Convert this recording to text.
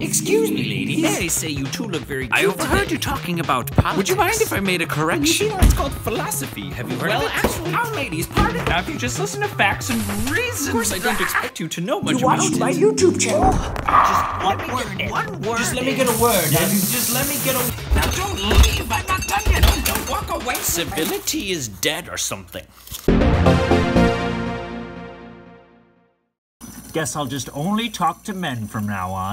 Excuse me, ladies. May I say you two look very good. I overheard you talking about politics. Would you mind if I made a correction? You know, it's called philosophy. Have you heard of it? Well, actually, our ladies, pardon. Now, if you just listen to facts and reasons, of course, I don't expect you to know much about it. You watched my YouTube channel. Just one word. Just let me get a word. Just let me get a... Now, don't leave. I'm not done yet. Don't walk away. Civility is dead or something. Guess I'll just only talk to men from now on.